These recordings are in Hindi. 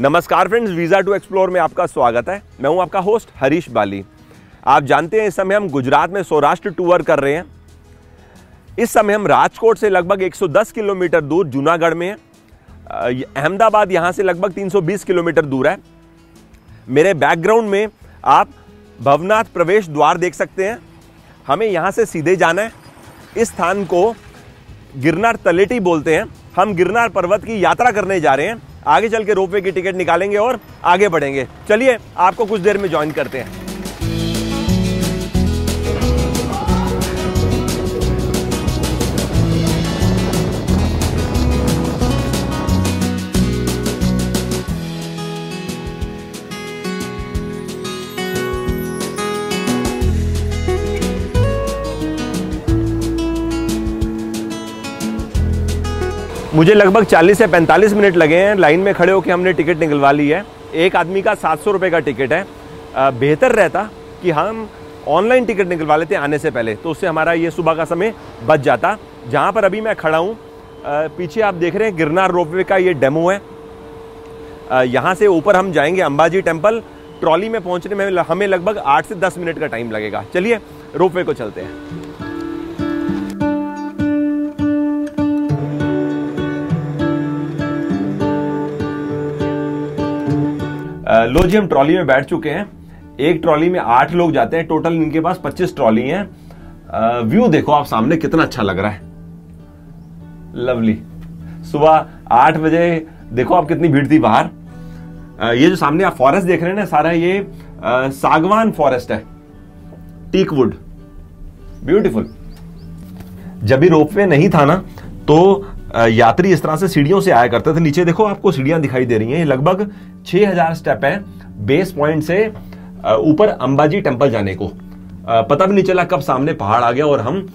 नमस्कार फ्रेंड्स, वीज़ा टू एक्सप्लोर में आपका स्वागत है। मैं हूं आपका होस्ट हरीश बाली। आप जानते हैं इस समय हम गुजरात में सौराष्ट्र टूर कर रहे हैं। इस समय हम राजकोट से लगभग 110 किलोमीटर दूर जूनागढ़ में हैं। अहमदाबाद यहाँ से लगभग 320 किलोमीटर दूर है। मेरे बैकग्राउंड में आप भवनाथ प्रवेश द्वार देख सकते हैं। हमें यहाँ से सीधे जाना है। इस स्थान को गिरनार तलेटी बोलते हैं। हम गिरनार पर्वत की यात्रा करने जा रहे हैं। आगे चल के रोपवे की टिकट निकालेंगे और आगे बढ़ेंगे। चलिए आपको कुछ देर में ज्वाइन करते हैं। मुझे लगभग 40 से 45 मिनट लगे हैं। लाइन में खड़े होकर हमने टिकट निकलवा ली है। एक आदमी का 700 रुपये का टिकट है। बेहतर रहता कि हम ऑनलाइन टिकट निकलवा लेते आने से पहले, तो उससे हमारा ये सुबह का समय बच जाता। जहाँ पर अभी मैं खड़ा हूँ, पीछे आप देख रहे हैं गिरनार रोपवे का ये डेमो है। यहाँ से ऊपर हम जाएंगे अंबाजी टेम्पल। ट्रॉली में पहुँचने में हमें लगभग 8 से 10 मिनट का टाइम लगेगा। चलिए रोपवे को चलते हैं। लो जी, हम ट्रॉली में बैठ चुके हैं। एक ट्रॉली में 8 लोग जाते हैं। टोटल इनके पास 25 ट्रॉली हैं। व्यू देखो आप सामने कितना अच्छा लग रहा है, लवली। सुबह 8 बजे देखो आप कितनी भीड़ थी बाहर। ये जो सामने आप फॉरेस्ट देख रहे हैं ना, सारा ये सागवान फॉरेस्ट है, टीकवुड, ब्यूटीफुल। जब भी रोपवे नहीं था ना, तो यात्री इस तरह से सीढ़ियों से आया करते थे। नीचे देखो आपको सीढ़ियां दिखाई दे रही हैं। लगभग 6000 स्टेप हैं बेस पॉइंट से ऊपर अंबाजी टेंपल जाने को। पता भी नहीं चला कब सामने पहाड़ आ गया और हम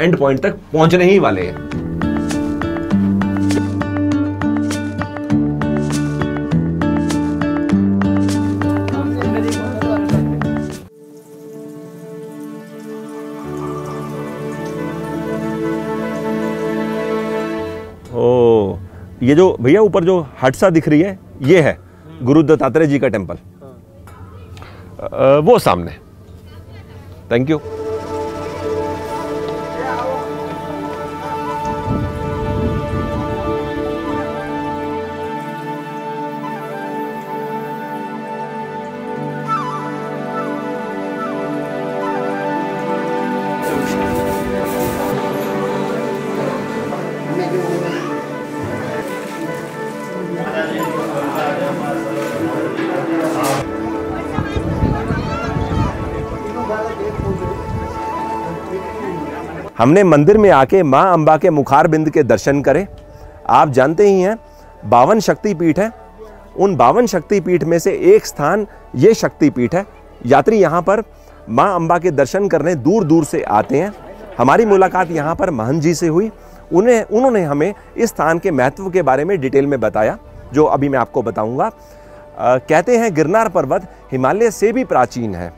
एंड पॉइंट तक पहुंचने ही वाले हैं। ये जो भैया ऊपर जो हटसा दिख रही है, ये है गुरु दत्तात्रेय जी का टेंपल। वो सामने। Thank you. हमने मंदिर में आके मां अंबा के मुखार बिंद के दर्शन करे। आप जानते ही हैं 52 शक्तिपीठ है। उन 52 शक्तिपीठ में से एक स्थान ये शक्तिपीठ है। यात्री यहाँ पर मां अंबा के दर्शन करने दूर दूर से आते हैं। हमारी मुलाकात यहाँ पर महंत जी से हुई। उन्होंने हमें इस स्थान के महत्व के बारे में डिटेल में बताया, जो अभी मैं आपको बताऊँगा। कहते हैं गिरनार पर्वत हिमालय से भी प्राचीन है।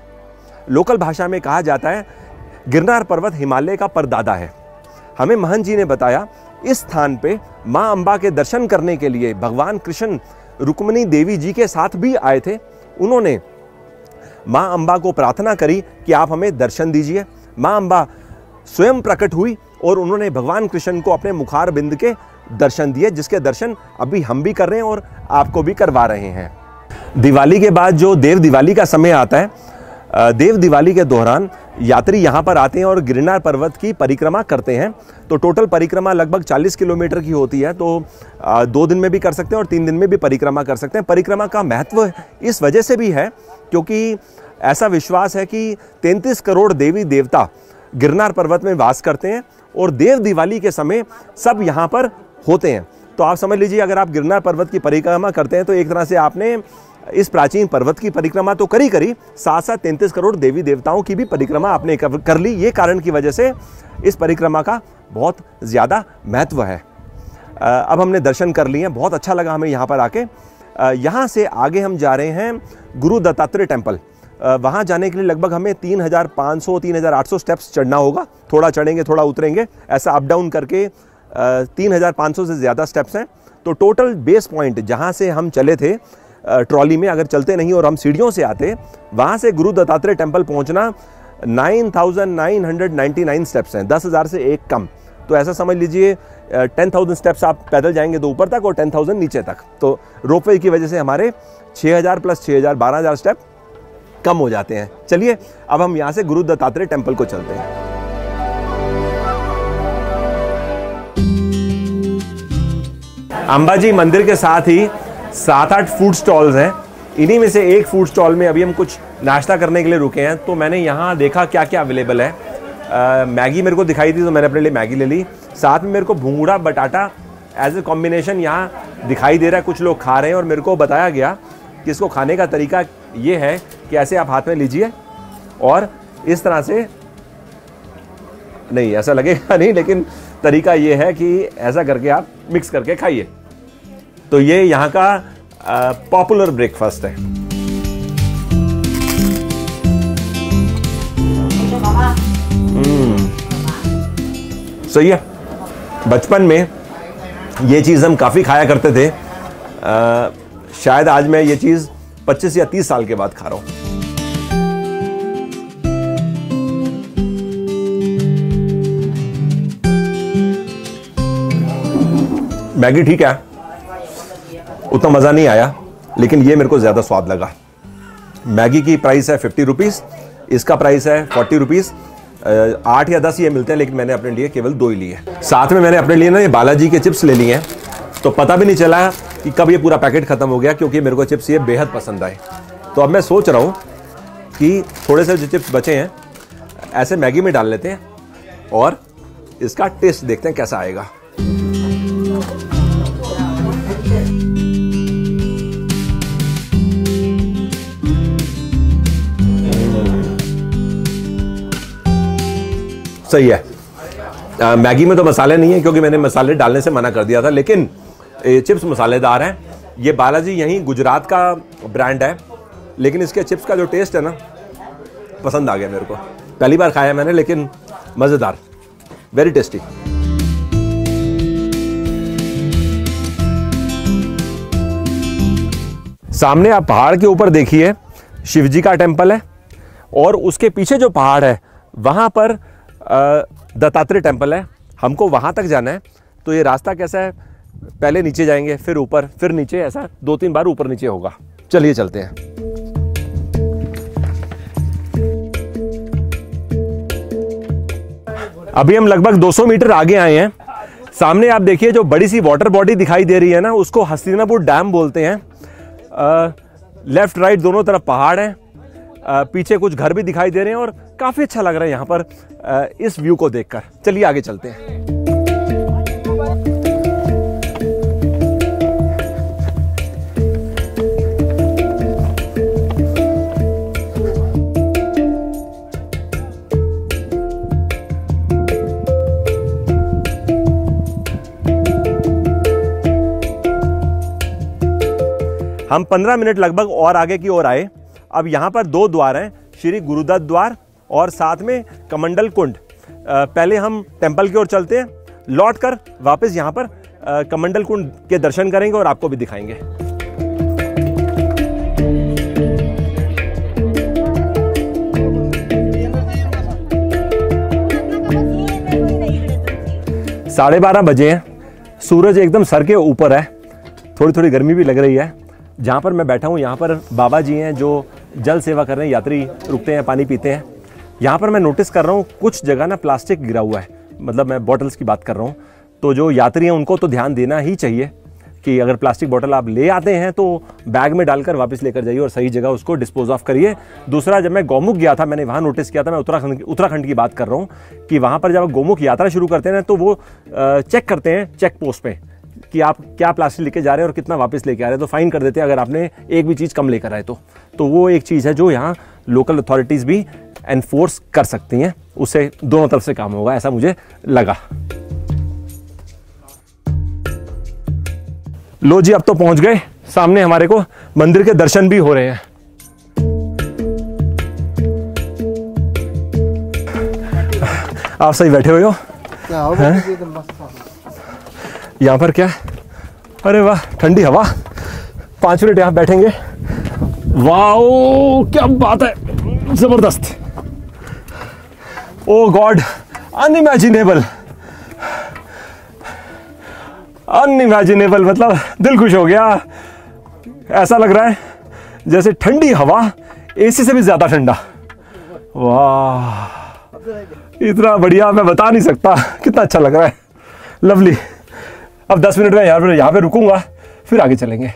लोकल भाषा में कहा जाता है गिरनार पर्वत हिमालय का परदादा है। हमें महंत जी ने बताया इस स्थान पे माँ अंबा के दर्शन करने के लिए भगवान कृष्ण रुक्मिणी देवी जी के साथ भी आए थे। उन्होंने माँ अंबा को प्रार्थना करी कि आप हमें दर्शन दीजिए। माँ अंबा स्वयं प्रकट हुई और उन्होंने भगवान कृष्ण को अपने मुखार बिंद के दर्शन दिए, जिसके दर्शन अभी हम भी कर रहे हैं और आपको भी करवा रहे हैं। दिवाली के बाद जो देव दिवाली का समय आता है, देव दिवाली के दौरान यात्री यहाँ पर आते हैं और गिरनार पर्वत की परिक्रमा करते हैं। तो टोटल परिक्रमा लगभग 40 किलोमीटर की होती है। तो 2 दिन में भी कर सकते हैं और 3 दिन में भी परिक्रमा कर सकते हैं। परिक्रमा का महत्व इस वजह से भी है क्योंकि ऐसा विश्वास है कि 33 करोड़ देवी देवता गिरनार पर्वत में वास करते हैं और देव दिवाली के समय सब यहाँ पर होते हैं। तो आप समझ लीजिए, अगर आप गिरनार पर्वत की परिक्रमा करते हैं तो एक तरह से आपने इस प्राचीन पर्वत की परिक्रमा तो करी साथ 33 करोड़ देवी देवताओं की भी परिक्रमा आपने कर ली। ये कारण की वजह से इस परिक्रमा का बहुत ज़्यादा महत्व है। अब हमने दर्शन कर लिए हैं, बहुत अच्छा लगा हमें यहाँ पर आके। यहाँ से आगे हम जा रहे हैं गुरु दत्तात्रेय टेम्पल। वहाँ जाने के लिए लगभग हमें 3500-3800 स्टेप्स चढ़ना होगा। थोड़ा चढ़ेंगे, थोड़ा उतरेंगे, ऐसा अप डाउन करके 3500 से ज़्यादा स्टेप्स हैं। तो टोटल बेस पॉइंट जहाँ से हम चले थे ट्रॉली में, अगर चलते नहीं और हम सीढ़ियों से आते, वहाँ से गुरु दत्तात्रेय टेम्पल पहुँचना 9,999 स्टेप्स हैं, 10,000 से एक कम। तो ऐसा समझ लीजिए 10,000 स्टेप्स आप पैदल जाएंगे, तो ऊपर तक और 10,000 नीचे तक। तो रोपवे की वजह से हमारे 6,000 प्लस 6,000 12,000 स्टेप कम हो जाते हैं। चलिए अब हम यहाँ से गुरु दत्तात्रेय टेम्पल को चलते हैं। अंबाजी मंदिर के साथ ही 7-8 फूड स्टॉल्स हैं, इन्हीं में से एक फूड स्टॉल में अभी हम कुछ नाश्ता करने के लिए रुके हैं। तो मैंने यहाँ देखा क्या क्या अवेलेबल है। मैगी मेरे को दिखाई थी तो मैंने अपने लिए मैगी ले ली। साथ में मेरे को भुंगड़ा बटाटा एज ए कॉम्बिनेशन यहाँ दिखाई दे रहा है, कुछ लोग खा रहे हैं। और मेरे को बताया गया कि इसको खाने का तरीका ये है कि ऐसे आप हाथ में लीजिए और इस तरह से, नहीं ऐसा लगेगा नहीं, लेकिन तरीका ये है कि ऐसा करके आप मिक्स करके खाइए। तो ये यहाँ का पॉपुलर ब्रेकफास्ट है। सही है, बचपन में ये चीज़ हम काफ़ी खाया करते थे। शायद आज मैं ये चीज़ 25 या 30 साल के बाद खा रहा हूँ। मैगी ठीक है, उतना मज़ा नहीं आया, लेकिन ये मेरे को ज़्यादा स्वाद लगा। मैगी की प्राइस है 50 रुपीज़, इसका प्राइस है 40 रुपीज़। 8 या 10 ये मिलते हैं, लेकिन मैंने अपने लिए केवल 2 ही लिए। साथ में मैंने अपने लिए ना ये बालाजी के चिप्स ले लिए हैं। तो पता भी नहीं चला कि कब ये पूरा पैकेट ख़त्म हो गया, क्योंकि मेरे को चिप्स ये बेहद पसंद आए। तो अब मैं सोच रहा हूँ कि थोड़े से जो चिप्स बचे हैं ऐसे मैगी में डाल लेते हैं और इसका टेस्ट देखते हैं कैसा आएगा। सही है। मैगी में तो मसाले नहीं है, क्योंकि मैंने मसाले डालने से मना कर दिया था, लेकिन चिप्स मसालेदार हैं। ये बालाजी यहीं गुजरात का ब्रांड है, लेकिन इसके चिप्स का जो टेस्ट है ना, पसंद आ गया मेरे को। पहली बार खाया मैंने, लेकिन मज़ेदार, वेरी टेस्टी। सामने आप पहाड़ के ऊपर देखिए शिवजी का टेम्पल है, और उसके पीछे जो पहाड़ है वहाँ पर दत्तात्रेय टेम्पल है। हमको वहाँ तक जाना है, तो ये रास्ता कैसा है, पहले नीचे जाएंगे, फिर ऊपर, फिर नीचे, ऐसा 2-3 बार ऊपर नीचे होगा। चलिए चलते हैं। अभी हम लगभग 200 मीटर आगे आए हैं। सामने आप देखिए जो बड़ी सी वाटर बॉडी दिखाई दे रही है ना, उसको हस्तिनापुर डैम बोलते हैं। लेफ्ट राइट दोनों तरफ पहाड़ हैं, पीछे कुछ घर भी दिखाई दे रहे हैं, और काफ़ी अच्छा लग रहा है यहाँ पर इस व्यू को देखकर। चलिए आगे चलते हैं। हम 15 मिनट लगभग और आगे की ओर आए। अब यहाँ पर 2 द्वार हैं, श्री गुरुदत्त द्वार और साथ में कमंडल कुंड। पहले हम टेंपल की ओर चलते हैं, लौट कर वापस यहाँ पर कमंडल कुंड के दर्शन करेंगे और आपको भी दिखाएंगे। साढ़े 12 बजे हैं, सूरज एकदम सर के ऊपर है, थोड़ी थोड़ी गर्मी भी लग रही है। जहाँ पर मैं बैठा हूँ यहाँ पर बाबा जी हैं जो जल सेवा कर रहे हैं, यात्री रुकते हैं, पानी पीते हैं। यहाँ पर मैं नोटिस कर रहा हूँ कुछ जगह ना प्लास्टिक गिरा हुआ है, मतलब मैं बॉटल्स की बात कर रहा हूँ। तो जो यात्री हैं उनको तो ध्यान देना ही चाहिए कि अगर प्लास्टिक बॉटल आप ले आते हैं तो बैग में डालकर वापस लेकर जाइए और सही जगह उसको डिस्पोज ऑफ करिए। दूसरा, जब मैं गौमुख गया था मैंने वहाँ नोटिस किया था, मैं उत्तराखंड की बात कर रहा हूँ, कि वहाँ पर जब गौमुख यात्रा शुरू करते हैं ना तो वो चेक करते हैं चेक पोस्ट पर कि आप क्या प्लास्टिक लेके जा रहे हैं और कितना वापस लेके आ रहे हैं। तो फाइन कर देते हैं अगर आपने एक भी चीज़ कम लेकर आए तो वो एक चीज़ है जो यहाँ लोकल अथॉरिटीज़ भी एनफोर्स कर सकती हैं, उससे दोनों तरफ से काम होगा, ऐसा मुझे लगा। लो जी, अब तो पहुँच गए। सामने हमारे को मंदिर के दर्शन भी हो रहे हैं। आप सही बैठे हुए हो। यहाँ पर क्या अरे वाह, ठंडी हवा, 5 मिनट यहाँ बैठेंगे। वाओ क्या बात है, जबरदस्त। ओ गॉड, अनइमेजिनेबल, अनइमेजिनेबल, मतलब दिल खुश हो गया। ऐसा लग रहा है जैसे ठंडी हवा एसी से भी ज़्यादा ठंडा। वाह इतना बढ़िया, मैं बता नहीं सकता कितना अच्छा लग रहा है, लवली। अब 10 मिनट में यहाँ पे रुकूंगा, फिर आगे चलेंगे।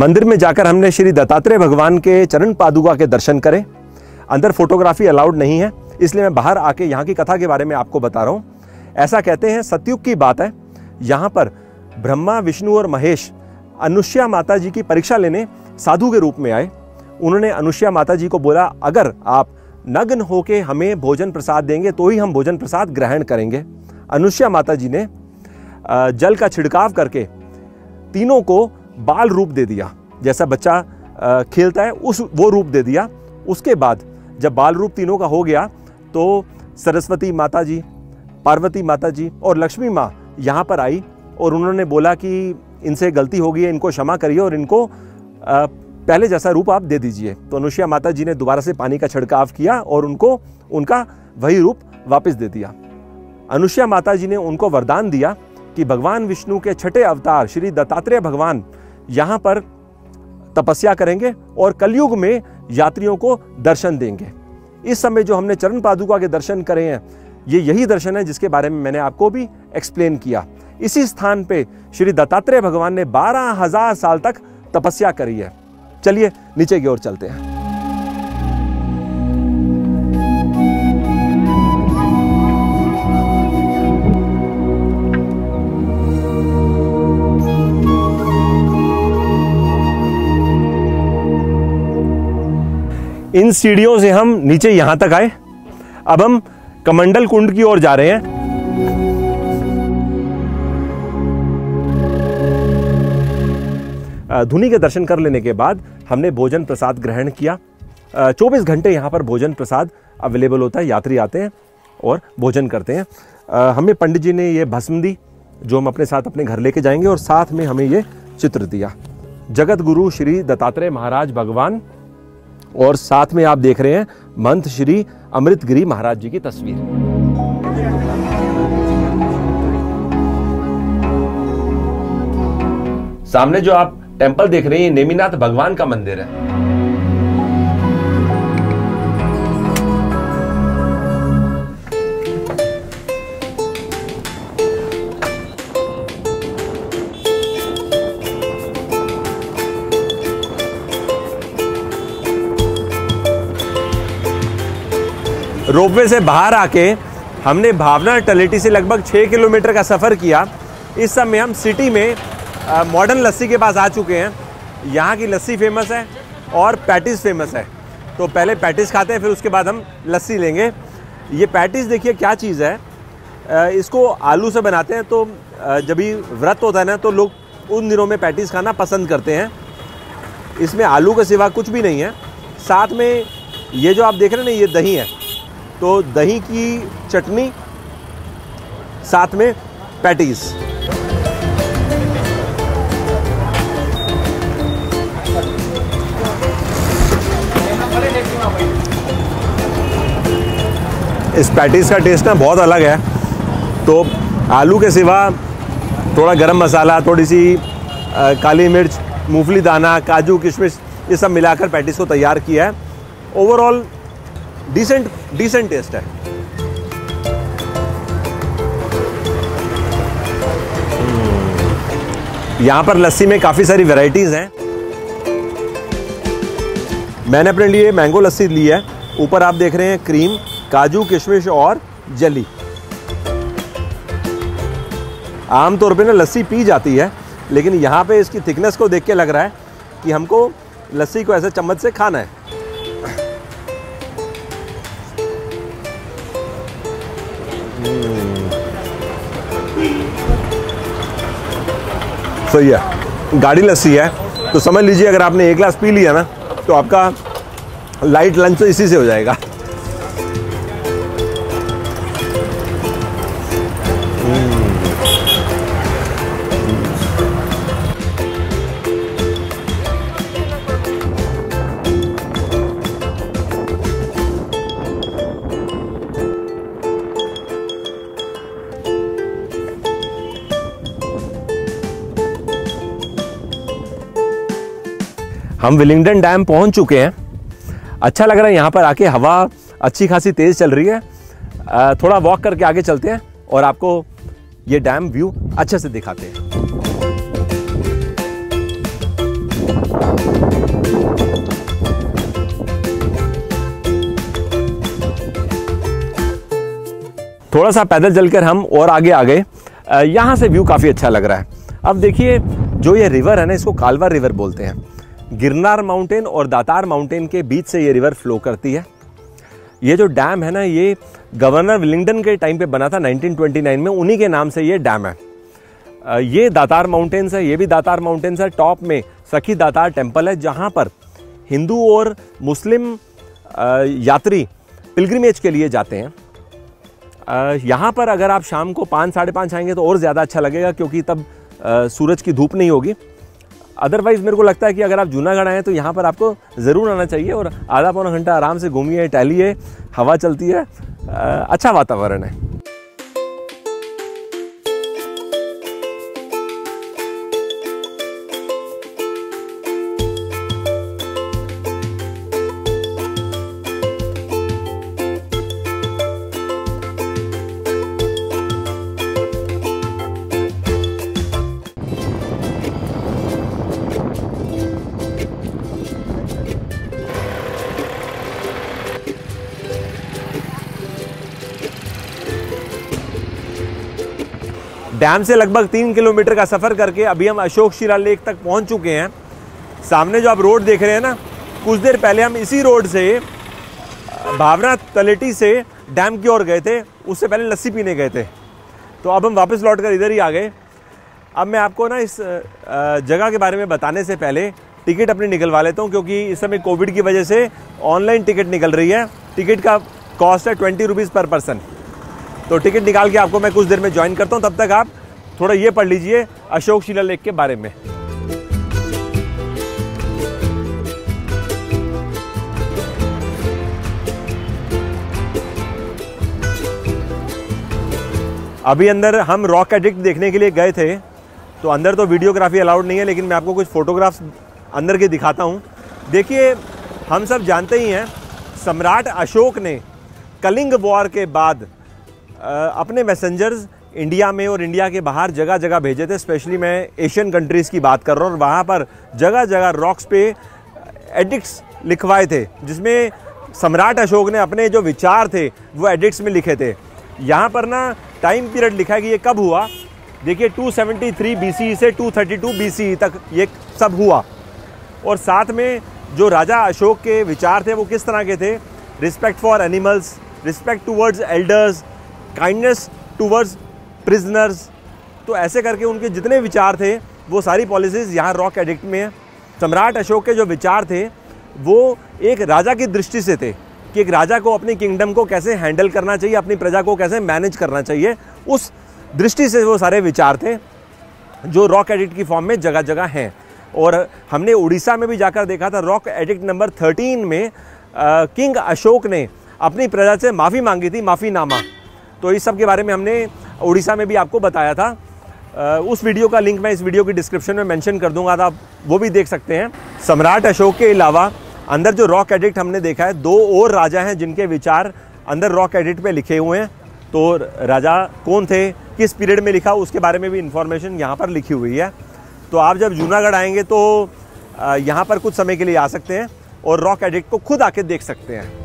मंदिर में जाकर हमने श्री दत्तात्रेय भगवान के चरण पादुका के दर्शन करे। अंदर फोटोग्राफी अलाउड नहीं है, इसलिए मैं बाहर आके यहाँ की कथा के बारे में आपको बता रहा हूँ। ऐसा कहते हैं, सतयुग की बात है, यहाँ पर ब्रह्मा, विष्णु और महेश अनुसुईया माता जी की परीक्षा लेने साधु के रूप में आए। उन्होंने अनुसुईया माता जी को बोला, अगर आप नग्न होके हमें भोजन प्रसाद देंगे तो ही हम भोजन प्रसाद ग्रहण करेंगे। अनुसुईया माता जी ने जल का छिड़काव करके तीनों को बाल रूप दे दिया, जैसा बच्चा खेलता है उस वो रूप दे दिया। उसके बाद जब बाल रूप तीनों का हो गया तो सरस्वती माता जी, पार्वती माता जी और लक्ष्मी माँ यहाँ पर आई और उन्होंने बोला कि इनसे गलती हो गई है, इनको क्षमा करिए और इनको पहले जैसा रूप आप दे दीजिए। तो अनुसुईया माता जी ने दोबारा से पानी का छिड़काव किया और उनको उनका वही रूप वापस दे दिया। अनुसुईया माता जी ने उनको वरदान दिया कि भगवान विष्णु के छठे अवतार श्री दत्तात्रेय भगवान यहाँ पर तपस्या करेंगे और कलयुग में यात्रियों को दर्शन देंगे। इस समय जो हमने चरण पादुका के दर्शन करे हैं, ये यही दर्शन है जिसके बारे में मैंने आपको भी एक्सप्लेन किया। इसी स्थान पे श्री दत्तात्रेय भगवान ने 12,000 साल तक तपस्या करी है। चलिए नीचे की ओर चलते हैं। इन सीढ़ियों से हम नीचे यहां तक आए। अब हम कमंडल कुंड की ओर जा रहे हैं। धुनी के दर्शन कर लेने के बाद हमने भोजन प्रसाद ग्रहण किया। 24 घंटे यहाँ पर भोजन प्रसाद अवेलेबल होता है, यात्री आते हैं और भोजन करते हैं। हमें पंडित जी ने ये भस्म दी जो हम अपने साथ अपने घर लेके जाएंगे और साथ में हमें ये चित्र दिया, जगत गुरु श्री दत्तात्रेय महाराज भगवान, और साथ में आप देख रहे हैं महंत श्री अमृतगिरी महाराज जी की तस्वीर। सामने जो आप टेम्पल देख रहे हैं नेमिनाथ भगवान का मंदिर है। रोपवे से बाहर आके हमने भावना टलेटी से लगभग 6 किलोमीटर का सफ़र किया। इस समय हम सिटी में मॉडर्न लस्सी के पास आ चुके हैं। यहाँ की लस्सी फेमस है और पैटीज़ फेमस है, तो पहले पैटीज़ खाते हैं, फिर उसके बाद हम लस्सी लेंगे। ये पैटीज़ देखिए क्या चीज़ है, इसको आलू से बनाते हैं। तो जब भी व्रत होता है ना, तो लोग उन दिनों में पैटीज़ खाना पसंद करते हैं। इसमें आलू के सिवा कुछ भी नहीं है। साथ में ये जो आप देख रहे हैं ना, ये दही है, तो दही की चटनी, साथ में पैटीज। इस पैटीज का टेस्ट ना बहुत अलग है। तो आलू के सिवा थोड़ा गरम मसाला, थोड़ी सी काली मिर्च, मूंगफली दाना, काजू, किशमिश, ये सब मिलाकर पैटीज को तैयार किया है। ओवरऑल डिसेंट टेस्ट है। यहाँ पर लस्सी में काफ़ी सारी वैरायटीज़ हैं। मैंने अपने लिए मैंगो लस्सी ली है। ऊपर आप देख रहे हैं क्रीम, काजू, किशमिश और जली। आमतौर पे ना लस्सी पी जाती है, लेकिन यहाँ पे इसकी थिकनेस को देख के लग रहा है कि हमको लस्सी को ऐसे चम्मच से खाना है। सही है, गाढ़ी लस्सी है, तो समझ लीजिए अगर आपने एक ग्लास पी लिया ना तो आपका लाइट लंच इसी से हो जाएगा। हम विलिंगडन डैम पहुंच चुके हैं। अच्छा लग रहा है यहाँ पर आके, हवा अच्छी खासी तेज़ चल रही है। थोड़ा वॉक करके आगे चलते हैं और आपको ये डैम व्यू अच्छे से दिखाते हैं। थोड़ा सा पैदल चलकर हम और आगे आ गए। यहाँ से व्यू काफ़ी अच्छा लग रहा है। अब देखिए जो ये रिवर है ना, इसको कालवा रिवर बोलते हैं। गिरनार माउंटेन और दातार माउंटेन के बीच से ये रिवर फ्लो करती है। ये जो डैम है ना, ये गवर्नर विलिंगडन के टाइम पे बना था 1929 में, उन्हीं के नाम से ये डैम है। ये दातार माउंटेन्स है, ये भी दातार माउंटेन्स है। टॉप में सखी दातार टेम्पल है, जहाँ पर हिंदू और मुस्लिम यात्री पिलग्रिमेज के लिए जाते हैं। यहाँ पर अगर आप शाम को 5-5:30 आएंगे तो और ज़्यादा अच्छा लगेगा, क्योंकि तब सूरज की धूप नहीं होगी। अदरवाइज़ मेरे को लगता है कि अगर आप जूनागढ़ आएँ तो यहाँ पर आपको ज़रूर आना चाहिए और आधा पौना घंटा आराम से घूमिए, टहलिए, हवा चलती है, अच्छा वातावरण है। डैम से लगभग 3 किलोमीटर का सफ़र करके अभी हम अशोक शिला लेक तक पहुंच चुके हैं। सामने जो आप रोड देख रहे हैं ना, कुछ देर पहले हम इसी रोड से भावनाथ तलेटी से डैम की ओर गए थे, उससे पहले लस्सी पीने गए थे। तो अब हम वापस लौट कर इधर ही आ गए। अब मैं आपको ना इस जगह के बारे में बताने से पहले टिकट अपनी निकलवा लेता हूँ, क्योंकि इस समय कोविड की वजह से ऑनलाइन टिकट निकल रही है। टिकट का कॉस्ट है 20 रुपीज़ पर पर्सन। तो टिकट निकाल के आपको मैं कुछ देर में ज्वाइन करता हूँ, तब तक आप थोड़ा ये पढ़ लीजिए अशोक शिला लेक के बारे में। अभी अंदर हम रॉक एडिक्ट देखने के लिए गए थे, तो अंदर तो वीडियोग्राफी अलाउड नहीं है, लेकिन मैं आपको कुछ फोटोग्राफ्स अंदर के दिखाता हूँ। देखिए, हम सब जानते ही हैं सम्राट अशोक ने कलिंग वॉर के बाद अपने मैसेंजर्स इंडिया में और इंडिया के बाहर जगह जगह भेजे थे। स्पेशली मैं एशियन कंट्रीज़ की बात कर रहा हूँ, और वहाँ पर जगह जगह रॉक्स पे एडिक्ट्स लिखवाए थे, जिसमें सम्राट अशोक ने अपने जो विचार थे वो एडिक्ट्स में लिखे थे। यहाँ पर ना टाइम पीरियड लिखा है कि ये कब हुआ। देखिए 273 BCE से 232 BCE तक ये सब हुआ, और साथ में जो राजा अशोक के विचार थे वो किस तरह के थे। Respect for animals, respect towards elders, kindness towards prisoners, तो ऐसे करके उनके जितने विचार थे वो सारी पॉलिसीज़ यहाँ रॉक एडिक्ट में हैं। सम्राट अशोक के जो विचार थे वो एक राजा की दृष्टि से थे कि एक राजा को अपनी किंगडम को कैसे हैंडल करना चाहिए, अपनी प्रजा को कैसे मैनेज करना चाहिए, उस दृष्टि से वो सारे विचार थे जो रॉक एडिक्ट की फॉर्म में जगह जगह हैं। और हमने उड़ीसा में भी जाकर देखा था, रॉक एडिक्ट नंबर 13 में किंग अशोक ने अपनी प्रजा से माफ़ी मांगी थी, माफ़ीनामा। तो इस सब के बारे में हमने उड़ीसा में भी आपको बताया था। उस वीडियो का लिंक मैं इस वीडियो की डिस्क्रिप्शन में मेंशन कर दूंगा, तो आप वो भी देख सकते हैं। सम्राट अशोक के अलावा अंदर जो रॉक एडिक्ट हमने देखा है, 2 और राजा हैं जिनके विचार अंदर रॉक एडिक्ट पे लिखे हुए हैं। तो राजा कौन थे, किस पीरियड में लिखा, उसके बारे में भी इन्फॉर्मेशन यहाँ पर लिखी हुई है। तो आप जब जूनागढ़ आएँगे तो यहाँ पर कुछ समय के लिए आ सकते हैं और रॉक एडिक्ट को खुद आके देख सकते हैं।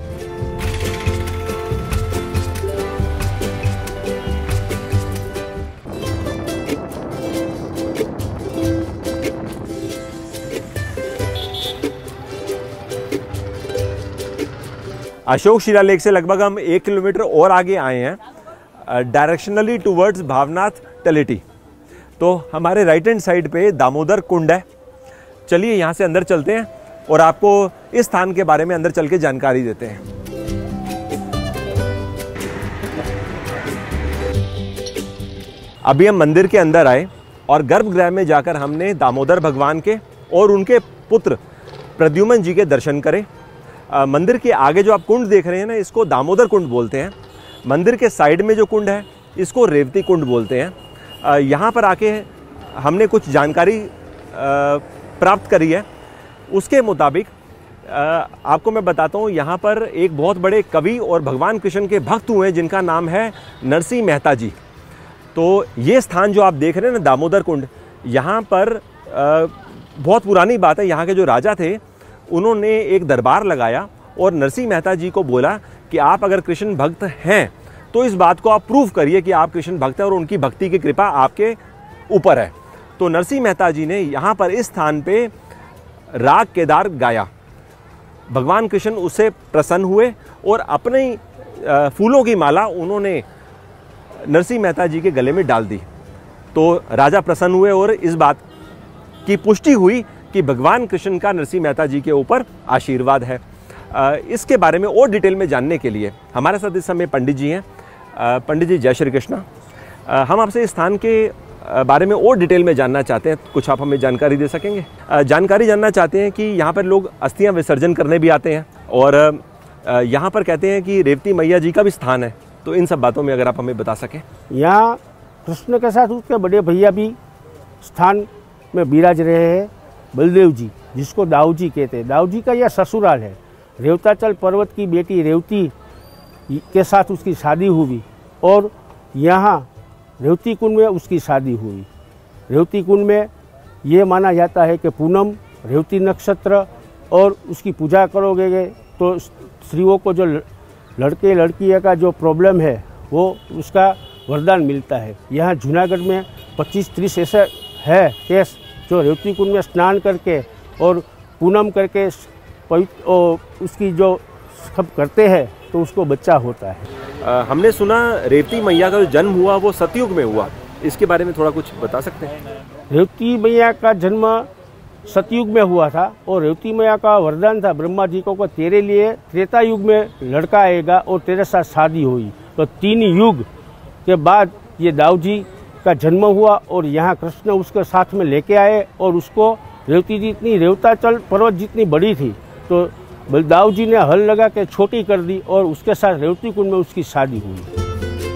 अशोक शिला लेक से लगभग हम 1 किलोमीटर और आगे आए हैं, डायरेक्शनली टुवर्ड्स भावनाथ तलेटी। तो हमारे राइट हैंड साइड पे दामोदर कुंड है, चलिए यहाँ से अंदर चलते हैं और आपको इस स्थान के बारे में अंदर चल के जानकारी देते हैं। अभी हम मंदिर के अंदर आए और गर्भगृह में जाकर हमने दामोदर भगवान के और उनके पुत्र प्रद्युम्न जी के दर्शन करे। मंदिर के आगे जो आप कुंड देख रहे हैं ना, इसको दामोदर कुंड बोलते हैं। मंदिर के साइड में जो कुंड है इसको रेवती कुंड बोलते हैं। यहाँ पर आके हमने कुछ जानकारी प्राप्त करी है, उसके मुताबिक आपको मैं बताता हूँ। यहाँ पर एक बहुत बड़े कवि और भगवान कृष्ण के भक्त हुए जिनका नाम है नरसिंह मेहता जी। तो ये स्थान जो आप देख रहे हैं ना, दामोदर कुंड, यहाँ पर बहुत पुरानी बात है। यहाँ के जो राजा थे उन्होंने एक दरबार लगाया और नरसिंह मेहता जी को बोला कि आप अगर कृष्ण भक्त हैं तो इस बात को आप प्रूव करिए कि आप कृष्ण भक्त हैं और उनकी भक्ति की कृपा आपके ऊपर है। तो नरसिंह मेहता जी ने यहाँ पर इस स्थान पे राग केदार गाया। भगवान कृष्ण उससे प्रसन्न हुए और अपनी फूलों की माला उन्होंने नरसिंह मेहता जी के गले में डाल दी। तो राजा प्रसन्न हुए और इस बात की पुष्टि हुई कि भगवान कृष्ण का नरसिंह मेहता जी के ऊपर आशीर्वाद है। इसके बारे में और डिटेल में जानने के लिए हमारे साथ इस समय पंडित जी हैं। पंडित जी जय श्री कृष्णा। हम आपसे इस स्थान के बारे में और डिटेल में जानना चाहते हैं, कुछ आप हमें जानकारी दे सकेंगे? जानकारी जानना चाहते हैं कि यहाँ पर लोग अस्थियाँ विसर्जन करने भी आते हैं और यहाँ पर कहते हैं कि रेवती मैया जी का भी स्थान है, तो इन सब बातों में अगर आप हमें बता सकें। यहाँ कृष्ण के साथ उसके बड़े भैया भी स्थान में विराज रहे हैं, बलदेव जी जिसको दाऊजी कहते हैं। दाऊजी का यह ससुराल है। रेवताचल पर्वत की बेटी रेवती के साथ उसकी शादी हुई और यहाँ रेवती कुंड में उसकी शादी हुई। रेवती कुंड में ये माना जाता है कि पूनम रेवती नक्षत्र और उसकी पूजा करोगे तो स्त्रियों को जो लड़के लड़की का जो प्रॉब्लम है वो उसका वरदान मिलता है। यहाँ जूनागढ़ में 25-30 ऐसे है केस जो रेवती कुंड में स्नान करके और पूनम करके पवित्र उसकी जो सब करते हैं तो उसको बच्चा होता है। हमने सुना रेवती मैया का जो जन्म हुआ वो सतयुग में हुआ, इसके बारे में थोड़ा कुछ बता सकते हैं? रेवती मैया का जन्म सतयुग में हुआ था और रेवती मैया का वरदान था ब्रह्मा जी को तेरे लिए त्रेता युग में लड़का आएगा और तेरे साथ शादी हुई। तो 3 युग के बाद ये दाऊजी का जन्म हुआ और यहाँ कृष्ण उसके साथ में लेके आए और उसको रेवती जी इतनी रेवताचल पर्वत जितनी बड़ी थी तो बलदाव जी ने हल लगा के छोटी कर दी और उसके साथ रेवती कुंड में उसकी शादी हुई।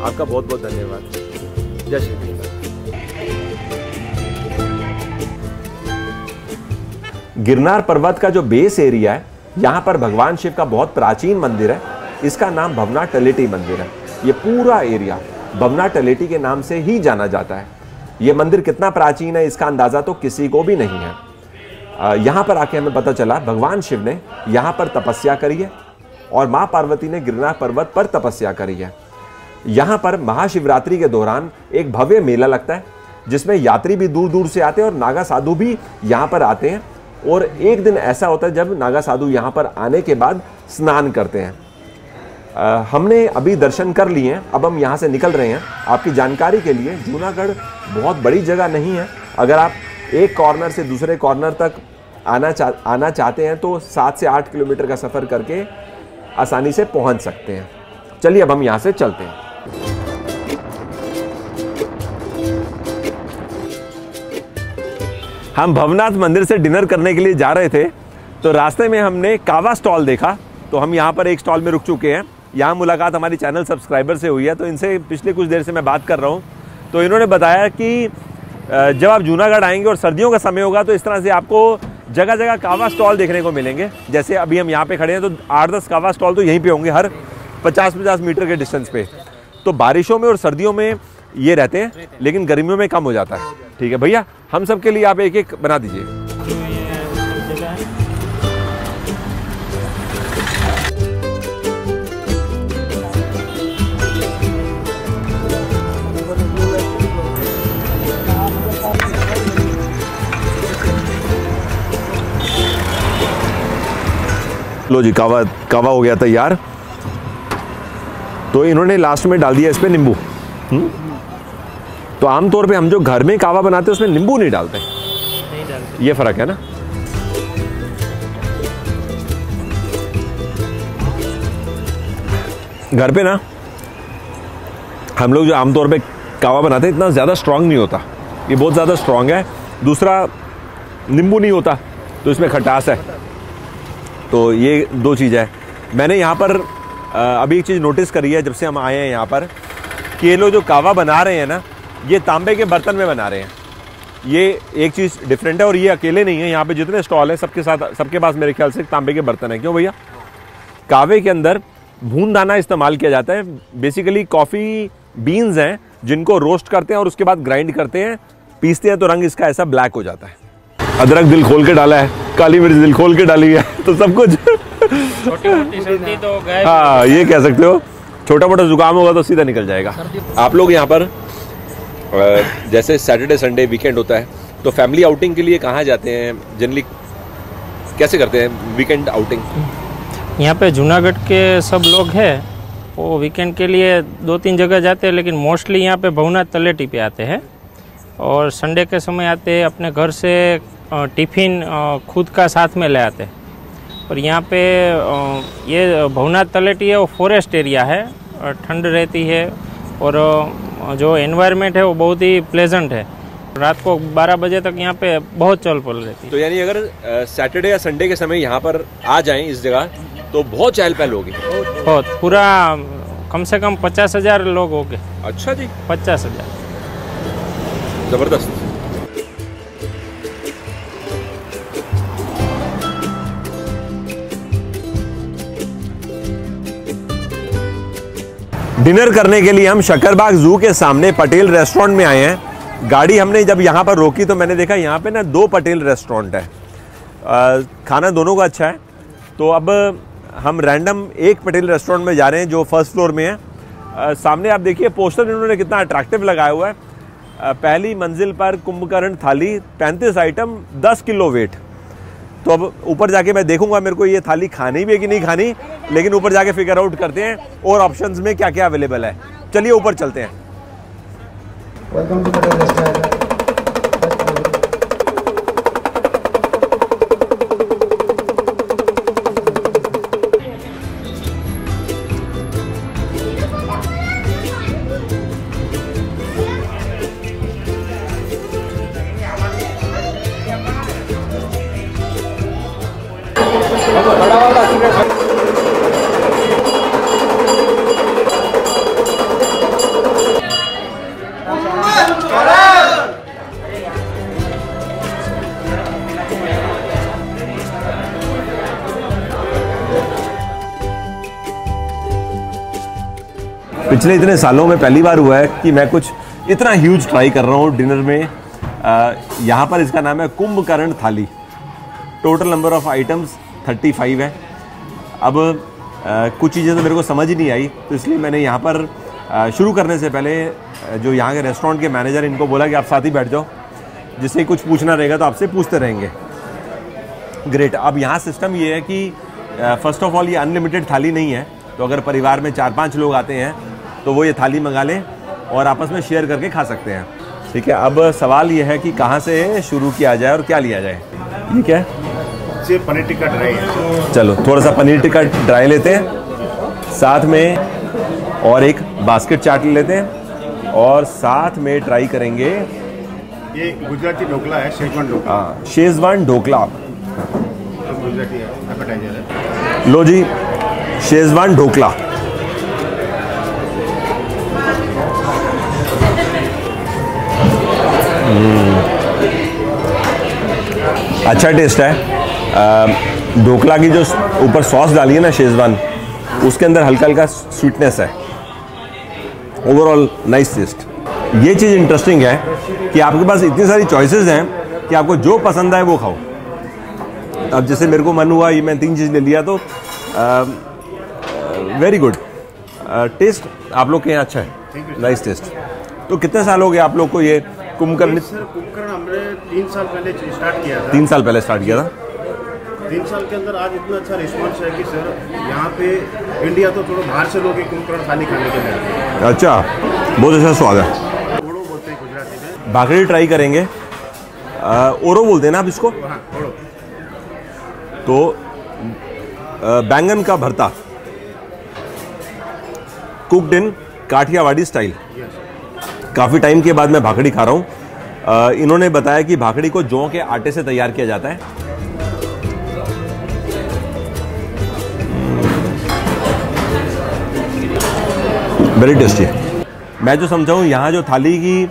आपका बहुत बहुत धन्यवाद। जय श्री कृष्ण। गिरनार पर्वत का जो बेस एरिया है यहाँ पर भगवान शिव का बहुत प्राचीन मंदिर है, इसका नाम भवनाथ तलेटी मंदिर है। ये पूरा एरिया भवनाथ तलेटी के नाम से ही जाना जाता है। ये मंदिर कितना प्राचीन है इसका अंदाज़ा तो किसी को भी नहीं है। यहाँ पर आके हमें पता चला भगवान शिव ने यहाँ पर तपस्या करी है और माँ पार्वती ने गिरनार पर्वत पर तपस्या करी है। यहाँ पर महाशिवरात्रि के दौरान एक भव्य मेला लगता है जिसमें यात्री भी दूर दूर से आते हैं और नागा साधु भी यहाँ पर आते हैं। और एक दिन ऐसा होता है जब नागा साधु यहाँ पर आने के बाद स्नान करते हैं। हमने अभी दर्शन कर लिए हैं, अब हम यहाँ से निकल रहे हैं। आपकी जानकारी के लिए, जूनागढ़ बहुत बड़ी जगह नहीं है। अगर आप एक कॉर्नर से दूसरे कॉर्नर तक आना चाहते हैं तो 7 से 8 किलोमीटर का सफ़र करके आसानी से पहुंच सकते हैं। चलिए अब हम यहाँ से चलते हैं। हम भवनाथ मंदिर से डिनर करने के लिए जा रहे थे तो रास्ते में हमने कावा स्टॉल देखा, तो हम यहाँ पर एक स्टॉल में रुक चुके हैं। यहाँ मुलाकात हमारे चैनल सब्सक्राइबर से हुई है, तो इनसे पिछले कुछ देर से मैं बात कर रहा हूँ। तो इन्होंने बताया कि जब आप जूनागढ़ आएंगे और सर्दियों का समय होगा तो इस तरह से आपको जगह जगह कावा स्टॉल देखने को मिलेंगे। जैसे अभी हम यहाँ पे खड़े हैं तो 8-10 कावा स्टॉल तो यहीं पे होंगे, हर 50-50 मीटर के डिस्टेंस पे। तो बारिशों में और सर्दियों में ये रहते हैं, लेकिन गर्मियों में कम हो जाता है। ठीक है भैया, हम सब के लिए आप एक एक बना दीजिए। लो जी, कावा हो गया था यार। तो इन्होंने लास्ट में डाल दिया इस पर नींबू। तो आमतौर पे हम जो घर में कावा बनाते हैं उसमें नींबू नहीं डालते, ये फ़र्क है ना। घर पे ना हम लोग जो आमतौर पे कावा बनाते हैं इतना ज़्यादा स्ट्रॉन्ग नहीं होता, ये बहुत ज़्यादा स्ट्रॉन्ग है। दूसरा नींबू नहीं होता तो इसमें खटास है, तो ये दो चीज़ है। मैंने यहाँ पर अभी एक चीज़ नोटिस करी है जब से हम आए हैं यहाँ पर कि ये लोग जो कावा बना रहे हैं ना ये तांबे के बर्तन में बना रहे हैं, ये एक चीज़ डिफरेंट है। और ये अकेले नहीं है, यहाँ पे जितने स्टॉल हैं सबके साथ सबके पास मेरे ख्याल से तांबे के बर्तन हैं। क्यों भैया? कावे के अंदर भून दाना इस्तेमाल किया जाता है, बेसिकली कॉफ़ी बीन्स हैं जिनको रोस्ट करते हैं और उसके बाद ग्राइंड करते हैं, पीसते हैं तो रंग इसका ऐसा ब्लैक हो जाता है। अदरक दिल खोल के डाला है, काली मिर्च दिल खोल के डाली है, तो सब कुछ हाँ ये कह सकते हो। छोटा मोटा जुकाम होगा तो सीधा निकल जाएगा। आप लोग यहाँ पर जैसे सैटरडे संडे वीकेंड होता है तो फैमिली आउटिंग के लिए कहाँ जाते हैं, जनरली कैसे करते हैं वीकेंड आउटिंग? यहाँ पे जूनागढ़ के सब लोग हैं वो वीकेंड के लिए दो तीन जगह जाते हैं, लेकिन मोस्टली यहाँ पे भवनाथ तलेटी पे आते हैं और संडे के समय आते हैं, अपने घर से टिफ़िन खुद का साथ में ले आते हैं। और यहाँ पे ये भवनाथ तलेटी है वो फॉरेस्ट एरिया है, ठंड रहती है और जो एनवायरनमेंट है वो बहुत ही प्लेजेंट है। रात को 12 बजे तक यहाँ पे बहुत चहल पहल रहती है। तो यानी अगर सैटरडे या संडे के समय यहाँ पर आ जाएं इस जगह तो बहुत चहल पहल होगी, बहुत पूरा कम से कम 50,000 लोग हो गए। अच्छा जी, 50,000, जबरदस्त। डिनर करने के लिए हम शक्कर बाग जू के सामने पटेल रेस्टोरेंट में आए हैं। गाड़ी हमने जब यहाँ पर रोकी तो मैंने देखा यहाँ पे ना दो पटेल रेस्टोरेंट है, खाना दोनों का अच्छा है। तो अब हम रैंडम एक पटेल रेस्टोरेंट में जा रहे हैं जो फर्स्ट फ्लोर में है। सामने आप देखिए पोस्टर इन्होंने कितना अट्रैक्टिव लगाया हुआ है। पहली मंजिल पर कुंभकर्ण थाली 35 आइटम 10 किलो वेट। तो अब ऊपर जाके मैं देखूंगा मेरे को ये थाली खानी भी है कि नहीं खानी, लेकिन ऊपर जाके फिगर आउट करते हैं और ऑप्शंस में क्या क्या अवेलेबल है। चलिए ऊपर चलते हैं। Welcome to Patel restaurant. पिछले इतने सालों में पहली बार हुआ है कि मैं कुछ इतना ह्यूज ट्राई कर रहा हूँ डिनर में। यहाँ पर इसका नाम है कुंभकर्ण थाली। टोटल नंबर ऑफ आइटम्स 35 है। अब कुछ चीज़ें तो मेरे को समझ ही नहीं आई तो इसलिए मैंने यहाँ पर शुरू करने से पहले जो यहाँ के रेस्टोरेंट के मैनेजर इनको बोला कि आप साथ ही बैठ जाओ, जिससे कुछ पूछना रहेगा तो आपसे पूछते रहेंगे। ग्रेट। अब यहाँ सिस्टम ये है कि फर्स्ट ऑफ ऑल ये अनलिमिटेड थाली नहीं है, तो अगर परिवार में 4-5 लोग आते हैं तो वो ये थाली मंगा लें और आपस में शेयर करके खा सकते हैं। ठीक है, अब सवाल ये है कि कहाँ से शुरू किया जाए और क्या लिया जाए। ठीक है, पनीर टिक्का ड्राई। चलो थोड़ा सा पनीर टिक्का ड्राई लेते हैं, साथ में और एक बास्केट चाट लेते हैं और साथ में ट्राई करेंगे ये गुजराती ढोकला है, शेजवान ढोकला। हाँ, शेजवान ढोकला गुजराती। लो जी, शेजवान ढोकला। अच्छा टेस्ट है। ढोकला की जो ऊपर सॉस डाली है ना शेजवान, उसके अंदर हल्का हल्का स्वीटनेस है। Overall nice taste. ये चीज़ इंटरेस्टिंग है कि आपके पास इतनी सारी चॉइसेस हैं कि आपको जो पसंद आए वो खाओ। अब जैसे मेरे को मन हुआ ये मैं 3 चीज़ ले लिया, तो वेरी गुड टेस्ट। आप लोग के यहाँ अच्छा है, नाइस टेस्ट। तो कितने साल हो गए आप लोग को ये कुंभकर्ण? सर कुंभकर्ण हमने 3 साल पहले स्टार्ट किया था। 3 साल पहले स्टार्ट किया था। 3 साल के अंदर आज इतना अच्छा रिस्पॉन्स है कि सर यहाँ पे इंडिया तो थोड़ा बाहर से लोग कुंभकर्ण थाली खाने के लिए। अच्छा, बहुत अच्छा स्वाद है। ओड़ो बोलते हैं गुजराती में। भाकरी ट्राई करेंगे, ओरो बोलते हैं ना आप इसको। हाँ, ओड़ो। तो बैंगन का भरता, कुक्ड इन काठियावाड़ी स्टाइल। काफ़ी टाइम के बाद मैं भाकड़ी खा रहा हूँ। इन्होंने बताया कि भाकड़ी को जौ के आटे से तैयार किया जाता है। वेरी टेस्टी है। मैं जो समझाऊँ, यहाँ जो थाली की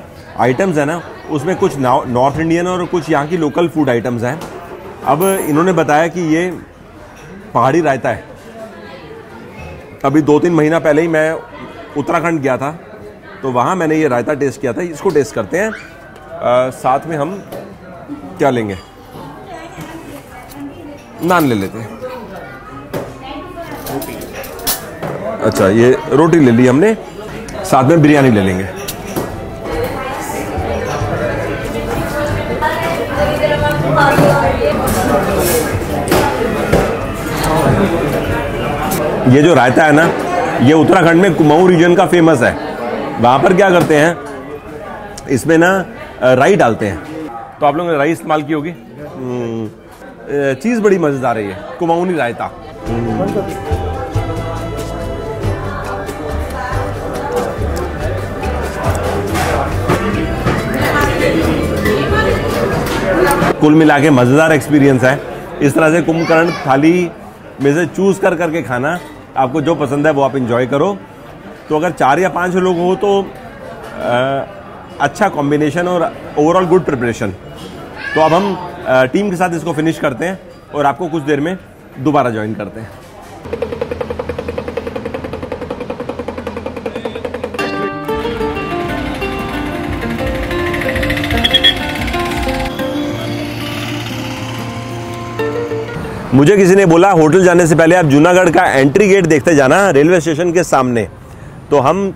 आइटम्स है ना, उसमें कुछ नॉर्थ इंडियन और कुछ यहाँ की लोकल फूड आइटम्स हैं। अब इन्होंने बताया कि ये पहाड़ी रायता है। अभी 2-3 महीना पहले ही मैं उत्तराखंड गया था, तो वहाँ मैंने ये रायता टेस्ट किया था। इसको टेस्ट करते हैं। साथ में हम क्या लेंगे, नान ले लेते हैं। अच्छा, ये रोटी ले ली हमने, साथ में बिरयानी ले लेंगे। ये जो रायता है ना, ये उत्तराखंड में कुमाऊं रीजन का फेमस है। वहाँ पर क्या करते हैं, इसमें ना राई डालते हैं। तो आप लोगों ने राई इस्तेमाल की होगी। चीज़ बड़ी मज़ेदार है ये कुमाऊनी रायता। कुल मिला के मज़ेदार एक्सपीरियंस है। इस तरह से कुंभकर्ण थाली में से चूज़ कर करके खाना, आपको जो पसंद है वो आप इंजॉय करो। तो अगर 4 या 5 लोग हो तो अच्छा कॉम्बिनेशन और ओवरऑल गुड प्रिपरेशन। तो अब हम टीम के साथ इसको फिनिश करते हैं और आपको कुछ देर में दोबारा ज्वाइन करते हैं। मुझे किसी ने बोला होटल जाने से पहले आप जूनागढ़ का एंट्री गेट देखते जाना, रेलवे स्टेशन के सामने। तो हम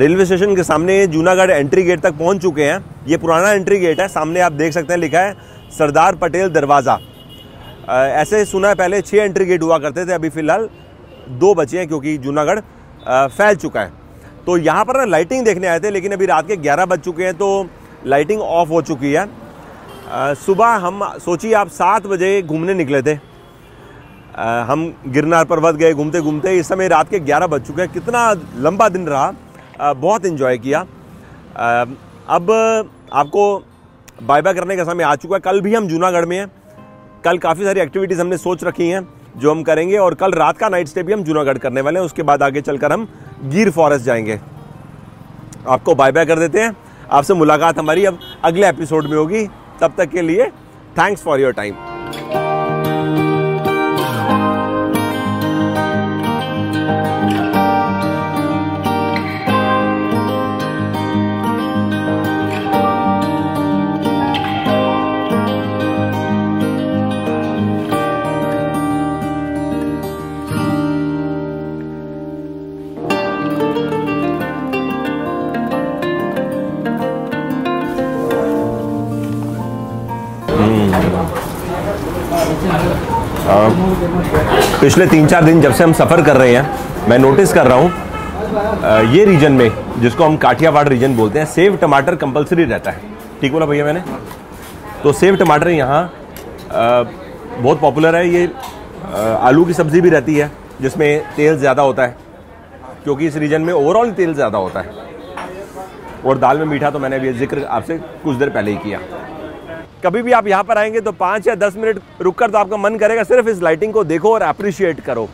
रेलवे स्टेशन के सामने जूनागढ़ एंट्री गेट तक पहुंच चुके हैं। ये पुराना एंट्री गेट है। सामने आप देख सकते हैं, लिखा है सरदार पटेल दरवाज़ा। ऐसे सुना है पहले 6 एंट्री गेट हुआ करते थे, अभी फ़िलहाल 2 बचे हैं क्योंकि जूनागढ़ फैल चुका है। तो यहाँ पर ना लाइटिंग देखने आए थे, लेकिन अभी रात के 11 बज चुके हैं तो लाइटिंग ऑफ हो चुकी है। सुबह हम सोचिए आप 7 बजे घूमने निकले थे। हम गिरनार पर्वत गए घूमते घूमते, इस समय रात के 11 बज चुके हैं। कितना लंबा दिन रहा, बहुत इन्जॉय किया। अब आपको बाय बाय करने का समय आ चुका है। कल भी हम जूनागढ़ में हैं। कल काफ़ी सारी एक्टिविटीज़ हमने सोच रखी हैं जो हम करेंगे, और कल रात का नाइट स्टे भी हम जूनागढ़ करने वाले हैं। उसके बाद आगे चलकर हम गिर फॉरेस्ट जाएंगे। आपको बाय बाय कर देते हैं। आपसे मुलाकात हमारी अब अगले एपिसोड में होगी। तब तक के लिए थैंक्स फॉर योर टाइम। पिछले 3-4 दिन जब से हम सफ़र कर रहे हैं, मैं नोटिस कर रहा हूँ ये रीजन में, जिसको हम काठियावाड़ रीजन बोलते हैं, सेव टमाटर कंपलसरी रहता है। ठीक बोला भैया मैंने? तो सेव टमाटर यहाँ बहुत पॉपुलर है। ये आलू की सब्ज़ी भी रहती है जिसमें तेल ज़्यादा होता है, क्योंकि इस रीजन में ओवरऑल तेल ज़्यादा होता है। और दाल में मीठा तो मैंने अभी जिक्र आपसे कुछ देर पहले ही किया। कभी भी आप यहाँ पर आएंगे तो 5 या 10 मिनट रुककर तो आपका मन करेगा सिर्फ इस लाइटिंग को देखो और अप्रिशिएट करो।